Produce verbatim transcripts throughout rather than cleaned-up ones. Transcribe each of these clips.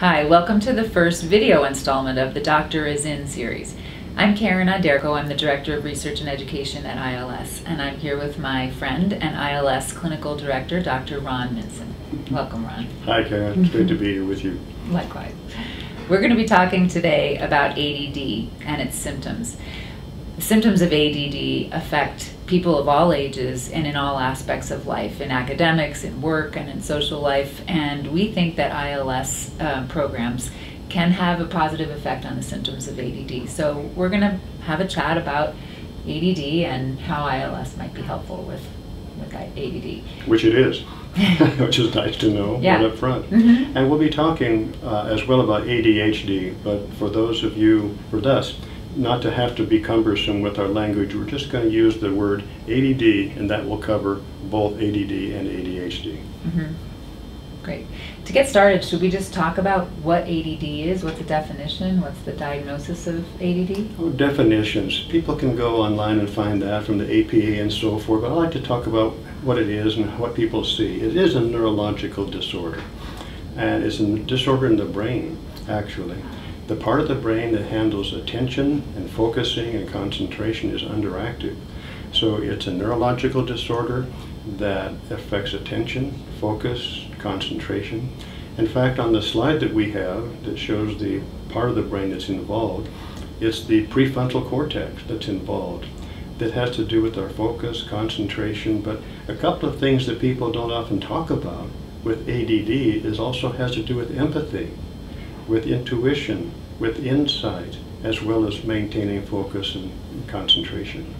Hi, welcome to the first video installment of the Doctor Is In series. I'm Karen Aderko. I'm the Director of Research and Education at I L S, and I'm here with my friend and I L S Clinical Director, Doctor Ron Minson. Welcome, Ron. Hi, Karen. It's great to be here with you. Likewise. We're going to be talking today about A D D and its symptoms. The symptoms of A D D affect people of all ages and in all aspects of life, in academics, in work, and in social life. And we think that I L S uh, programs can have a positive effect on the symptoms of A D D. So we're going to have a chat about A D D and how I L S might be helpful with, with A D D. Which it is, which is nice to know yeah. right up front. Mm-hmm. And we'll be talking uh, as well about A D H D, but for those of you, for us, not to have to be cumbersome with our language, we're just going to use the word A D D, and that will cover both A D D and A D H D. Mm-hmm. Great. To get started, should we just talk about what A D D is? What's the definition? What's the diagnosis of A D D? Oh, definitions. People can go online and find that from the A P A and so forth, but I like to talk about what it is and what people see. It is a neurological disorder, and it's a disorder in the brain, actually. The part of the brain that handles attention and focusing and concentration is underactive. So it's a neurological disorder that affects attention, focus, concentration. In fact, on the slide that we have that shows the part of the brain that's involved, it's the prefrontal cortex that's involved. That has to do with our focus, concentration, but a couple of things that people don't often talk about with A D D is also has to do with empathy, with intuition, with insight, as well as maintaining focus and concentration.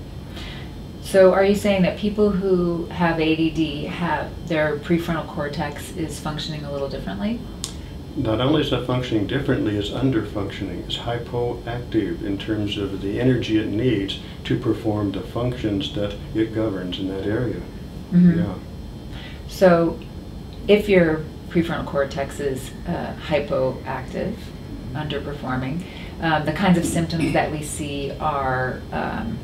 So are you saying that people who have A D D, have their prefrontal cortex is functioning a little differently? Not only is it functioning differently, it's under-functioning. It's hypoactive in terms of the energy it needs to perform the functions that it governs in that area. Mm-hmm. Yeah. So if you're prefrontal cortex is uh, hypoactive, underperforming. Um, the kinds of symptoms that we see are um,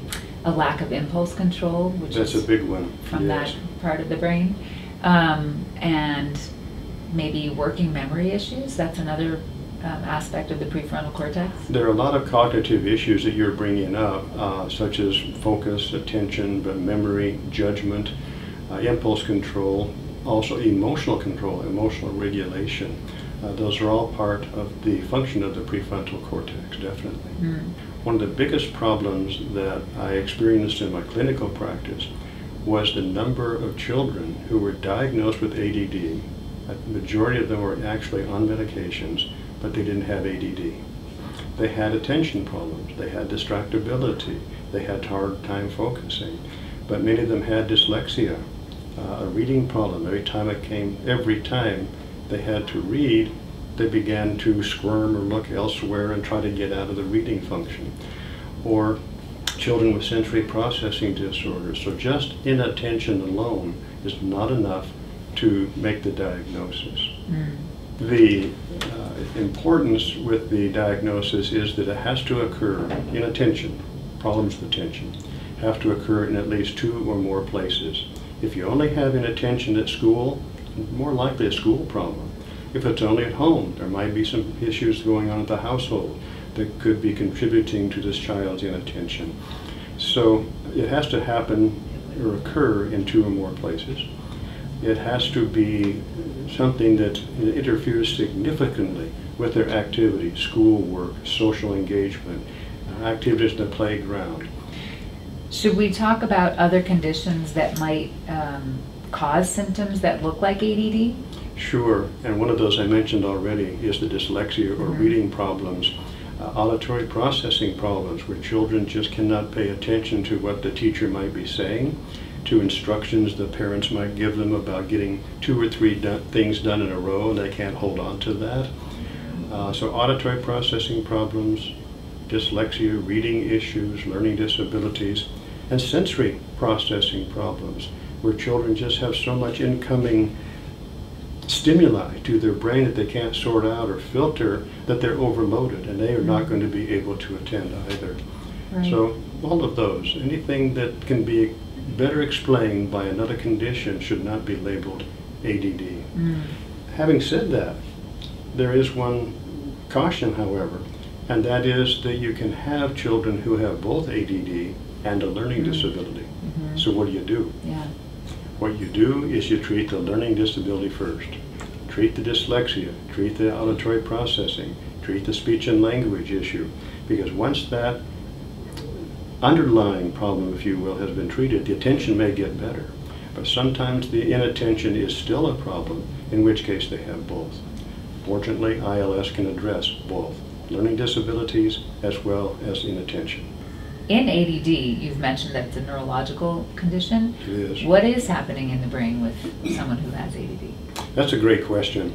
a lack of impulse control, which That's is a big one. from yes. that part of the brain, um, and maybe working memory issues. That's another um, aspect of the prefrontal cortex. There are a lot of cognitive issues that you're bringing up, uh, such as focus, attention, but memory, judgment, uh, impulse control, also emotional control, emotional regulation. Uh, those are all part of the function of the prefrontal cortex, definitely. Mm. One of the biggest problems that I experienced in my clinical practice was the number of children who were diagnosed with A D D. A majority of them were actually on medications, but they didn't have A D D. They had attention problems, they had distractibility, they had hard time focusing, but many of them had dyslexia. Uh, a reading problem. Every time it came, every time they had to read, they began to squirm or look elsewhere and try to get out of the reading function. Or children with sensory processing disorders. So just inattention alone is not enough to make the diagnosis. Mm. The uh, importance with the diagnosis is that it has to occur in attention. Problems with attention have to occur in at least two or more places. If you only have inattention at school, more likely a school problem. If it's only at home, there might be some issues going on at the household that could be contributing to this child's inattention. So it has to happen or occur in two or more places. It has to be something that interferes significantly with their activity, schoolwork, social engagement, activities in the playground. Should we talk about other conditions that might um, cause symptoms that look like A D D? Sure, and one of those I mentioned already is the dyslexia or mm-hmm. reading problems, uh, auditory processing problems where children just cannot pay attention to what the teacher might be saying, to instructions the parents might give them about getting two or three do- things done in a row and they can't hold on to that. Uh, so auditory processing problems, dyslexia, reading issues, learning disabilities, and sensory processing problems where children just have so much incoming stimuli to their brain that they can't sort out or filter that they're overloaded and they are not going to be able to attend either. Right. So all of those, anything that can be better explained by another condition should not be labeled A D D. Mm. Having said that, There is one caution, however, and that is that you can have children who have both A D D and a learning mm-hmm. disability. Mm-hmm. So what do you do? Yeah. What you do is you treat the learning disability first. Treat the dyslexia, treat the auditory processing, treat the speech and language issue. Because once that underlying problem, if you will, has been treated, the attention may get better. But sometimes the inattention is still a problem, in which case they have both. Fortunately, I L S can address both learning disabilities as well as inattention. In A D D, you've mentioned that it's a neurological condition. It is. What is happening in the brain with someone who has A D D? That's a great question.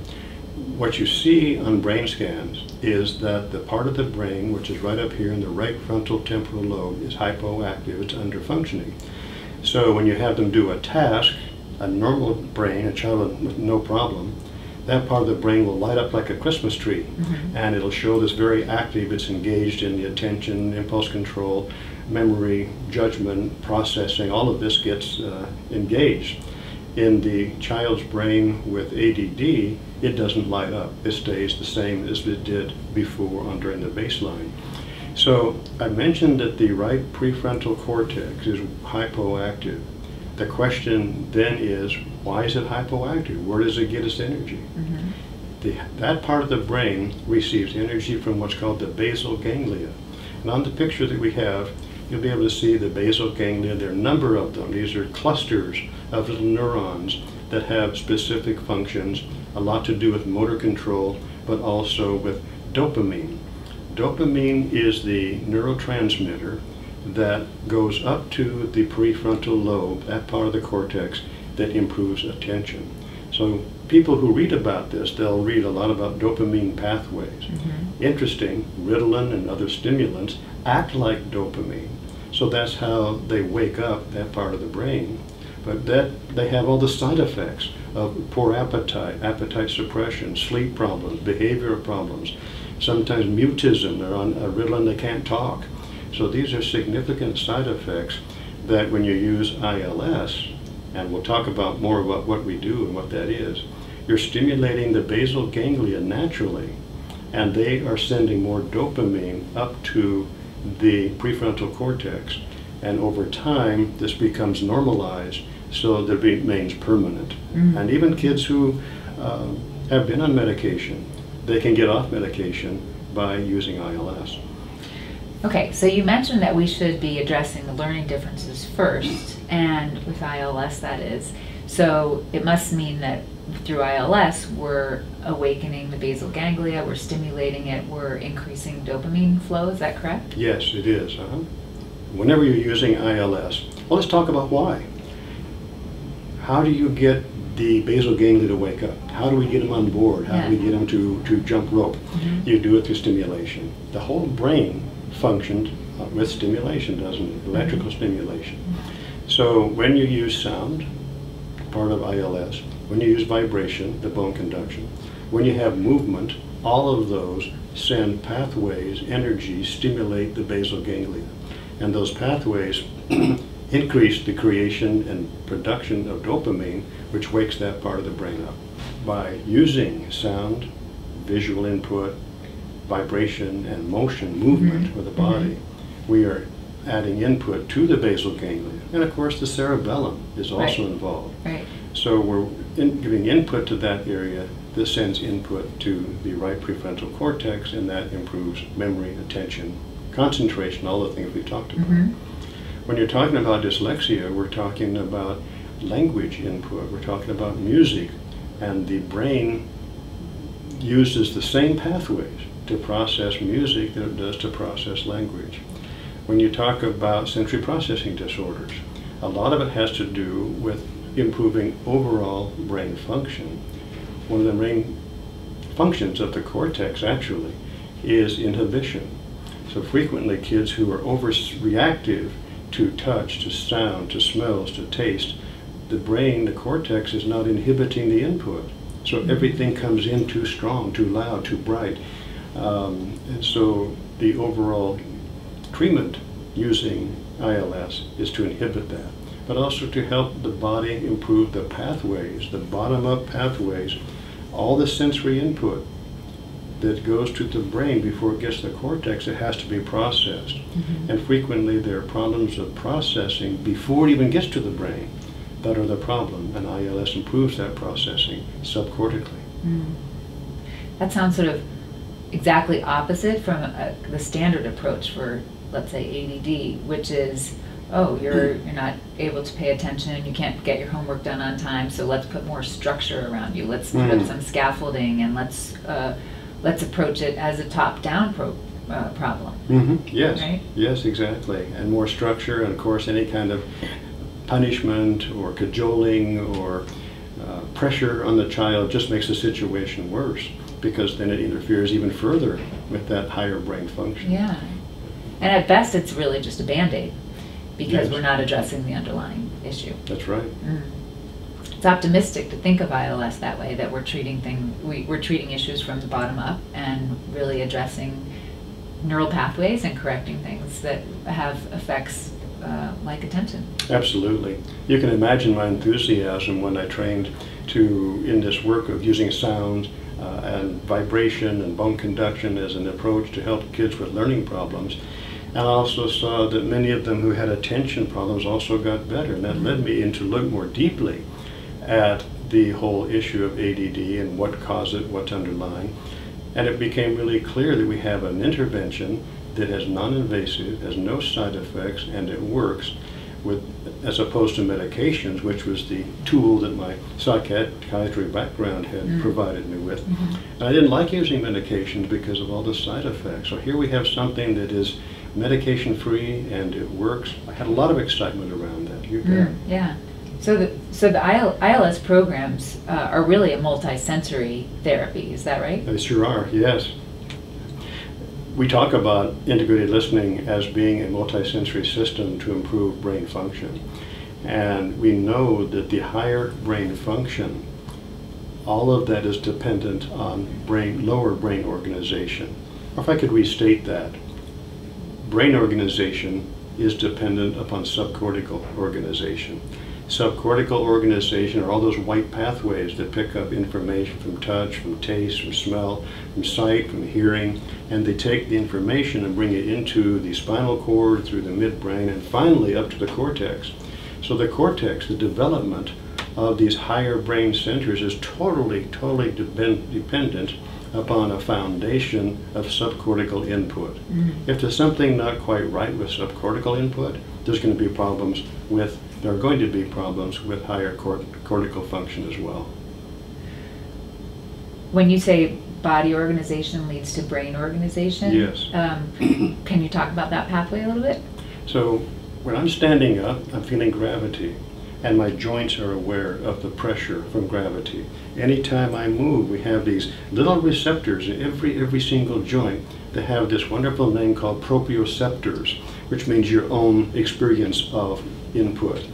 What you see on brain scans is that the part of the brain, which is right up here in the right frontal temporal lobe, is hypoactive, it's under functioning. So when you have them do a task, a normal brain, a child with no problem, that part of the brain will light up like a Christmas tree, mm-hmm. and it'll show this very active, it's engaged in the attention, impulse control, memory, judgment, processing, all of this gets uh, engaged. In the child's brain with A D D, it doesn't light up. It stays the same as it did before on during the baseline. So I mentioned that the right prefrontal cortex is hypoactive. The question then is, why is it hypoactive? Where does it get its energy? Mm-hmm. The, that part of the brain receives energy from what's called the basal ganglia. And on the picture that we have, you'll be able to see the basal ganglia. There are a number of them. These are clusters of little neurons that have specific functions, a lot to do with motor control, but also with dopamine. Dopamine is the neurotransmitter that goes up to the prefrontal lobe, that part of the cortex that improves attention. So people who read about this, they'll read a lot about dopamine pathways. Mm-hmm. Interesting, Ritalin and other stimulants act like dopamine. So that's how they wake up that part of the brain. But that they have all the side effects of poor appetite, appetite suppression, sleep problems, behavioral problems, sometimes mutism. They're on a Ritalin, they can't talk. So these are significant side effects that when you use I L S, and we'll talk about more about what we do and what that is, you're stimulating the basal ganglia naturally, and they are sending more dopamine up to the prefrontal cortex. And over time, this becomes normalized, so that it remains permanent. Mm-hmm. And even kids who uh, have been on medication, they can get off medication by using I L S. Okay, so you mentioned that we should be addressing the learning differences first, and with I L S that is. So it must mean that through I L S we're awakening the basal ganglia, we're stimulating it, we're increasing dopamine flow, is that correct? Yes, it is. Uh-huh. Whenever you're using I L S, well, let's talk about why. How do you get the basal ganglia to wake up? How do we get them on board? How yeah. do we get them to, to jump rope? Mm-hmm. You do it through stimulation. The whole brain functioned with stimulation, doesn't it? Electrical stimulation. So when you use sound, part of I L S, when you use vibration, the bone conduction, when you have movement, all of those send pathways, energy, stimulate the basal ganglia. And those pathways increase the creation and production of dopamine, which wakes that part of the brain up. By using sound, visual input, vibration and motion, movement mm-hmm. of the body, mm-hmm. we are adding input to the basal ganglia. And of course the cerebellum is also right. involved. Right. So we're in giving input to that area. This sends input to the right prefrontal cortex, and that improves memory, attention, concentration, all the things we've talked about. Mm-hmm. When you're talking about dyslexia, we're talking about language input, we're talking about music, and the brain uses the same pathways to process music that it does to process language. When you talk about sensory processing disorders, a lot of it has to do with improving overall brain function. One of the main functions of the cortex actually is inhibition. So frequently kids who are overreactive to touch, to sound, to smells, to taste, the brain, the cortex is not inhibiting the input. So everything comes in too strong, too loud, too bright. Um, and so the overall treatment using I L S is to inhibit that, but also to help the body improve the pathways, the bottom-up pathways, all the sensory input that goes to the brain before it gets to the cortex, it has to be processed. Mm-hmm. And frequently there are problems of processing before it even gets to the brain that are the problem, and I L S improves that processing subcortically. Mm. That sounds sort of exactly opposite from a, the standard approach for, let's say, A D D, which is, oh, you're, you're not able to pay attention, you can't get your homework done on time, so let's put more structure around you, let's put mm. up some scaffolding, and let's uh, let's approach it as a top-down pro uh, problem. Mm-hmm. Yes, right? Yes, exactly. And more structure, and of course any kind of punishment or cajoling or uh, pressure on the child just makes the situation worse, because then it interferes even further with that higher brain function. Yeah. And at best it's really just a Band-Aid, because yes. we're not addressing the underlying issue. That's right. Mm. It's optimistic to think of I L S that way, that we're treating thing, we, we're treating issues from the bottom up and really addressing neural pathways and correcting things that have effects uh, like attention. Absolutely. You can imagine my enthusiasm when I trained to in this work of using sound uh, and vibration and bone conduction as an approach to help kids with learning problems. And I also saw that many of them who had attention problems also got better, and that mm-hmm. led me into look more deeply at the whole issue of A D D and what caused it, what's underlying. And it became really clear that we have an intervention that is non-invasive, has no side effects, and it works, with, as opposed to medications, which was the tool that my psychiatry background had mm-hmm. provided me with. Mm-hmm. And I didn't like using medications because of all the side effects. So here we have something that is medication-free, and it works. I had a lot of excitement around that. You mm, yeah. So the so the I L S programs uh, are really a multi-sensory therapy. Is that right? They sure are. Yes. We talk about integrated listening as being a multi-sensory system to improve brain function, and we know that the higher brain function, all of that is dependent on brain lower brain organization. Or if I could restate that. Brain organization is dependent upon subcortical organization. Subcortical organization are all those white pathways that pick up information from touch, from taste, from smell, from sight, from hearing, and they take the information and bring it into the spinal cord, through the midbrain, and finally up to the cortex. So the cortex, the development of these higher brain centers is totally, totally depend dependent upon a foundation of subcortical input. Mm-hmm. If there's something not quite right with subcortical input, there's going to be problems with, there are going to be problems with higher cort cortical function as well. When you say body organization leads to brain organization, yes. um, can you talk about that pathway a little bit? So when I'm standing up, I'm feeling gravity, and my joints are aware of the pressure from gravity. Anytime I move, we have these little receptors in every, every single joint that have this wonderful name called proprioceptors, which means your own experience of input.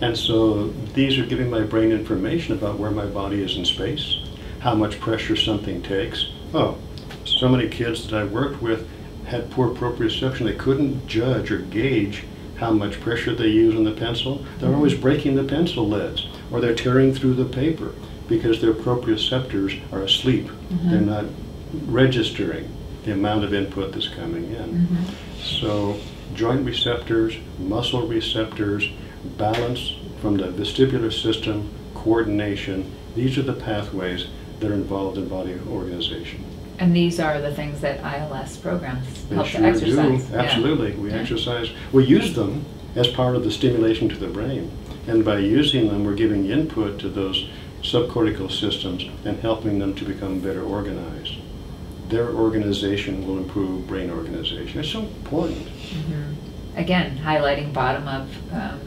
And so these are giving my brain information about where my body is in space, how much pressure something takes. Oh, so many kids that I worked with had poor proprioception. They couldn't judge or gauge how much pressure they use on the pencil. They're always breaking the pencil leads, or they're tearing through the paper, because their proprioceptors are asleep. Mm-hmm. They're not registering the amount of input that's coming in. Mm-hmm. So joint receptors, muscle receptors, balance from the vestibular system, coordination, these are the pathways that are involved in body organization. And these are the things that I L S programs help to exercise. Do. Absolutely. Yeah. We yeah. exercise. We use them as part of the stimulation to the brain. And by using them, we're giving input to those subcortical systems and helping them to become better organized. Their organization will improve brain organization. It's so important. Mm-hmm. Again, highlighting bottom-up, um,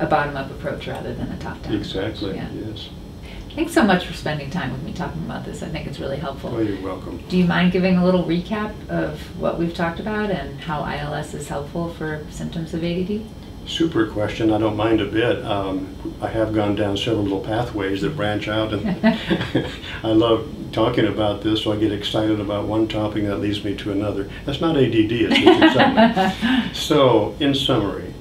a bottom-up approach rather than a top-down. Exactly, yeah. Yes. Thanks so much for spending time with me talking about this. I think it's really helpful. Oh, you're welcome. Do you mind giving a little recap of what we've talked about and how I L S is helpful for symptoms of A D D? Super question. I don't mind a bit. Um, I have gone down several little pathways that branch out, and I love talking about this, so I get excited about one topic that leads me to another. That's not A D D, it's just excitement. So, in summary,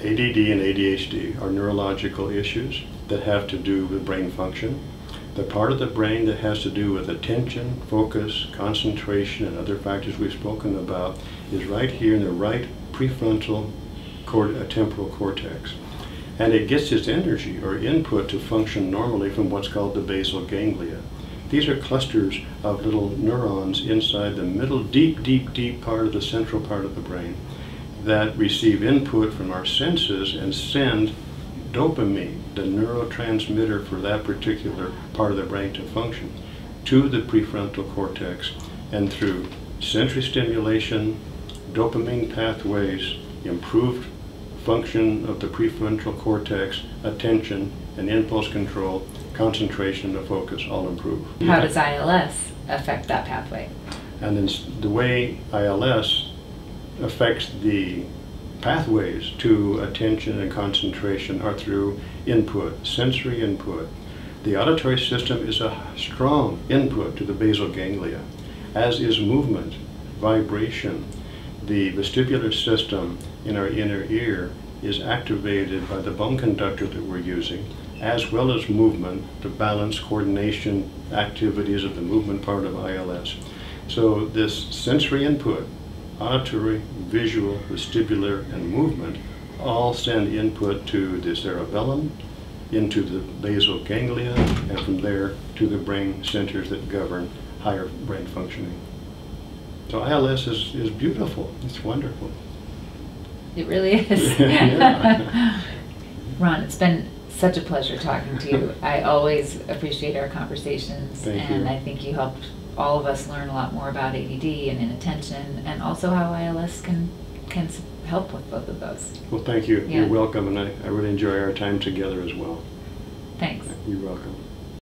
A D D and A D H D are neurological issues that have to do with brain function. the part of the brain that has to do with attention, focus, concentration, and other factors we've spoken about is right here in the right prefrontal cort- temporal cortex. And it gets its energy or input to function normally from what's called the basal ganglia. These are clusters of little neurons inside the middle, deep, deep, deep part of the central part of the brain that receive input from our senses and send dopamine, the neurotransmitter for that particular part of the brain to function, to the prefrontal cortex, and through sensory stimulation, dopamine pathways, improved function of the prefrontal cortex, attention and impulse control, concentration and focus all improve. How does I L S affect that pathway? And then the way I L S affects the pathways to attention and concentration are through input, sensory input. The auditory system is a strong input to the basal ganglia, as is movement, vibration. The vestibular system in our inner ear is activated by the bone conductor that we're using, as well as movement to balance coordination activities of the movement part of I L S. So this sensory input, auditory, visual, vestibular, and movement all send input to the cerebellum, into the basal ganglia, and from there to the brain centers that govern higher brain functioning. So I L S is, is beautiful. It's wonderful. It really is. Yeah. Ron, it's been such a pleasure talking to you. I always appreciate our conversations. Thank and you. I think you helped all of us learn a lot more about A D D and inattention, and also how I L S can can help with both of those. Well, thank you. Yeah. You're welcome, and I, I really enjoy our time together as well. Thanks. You're welcome.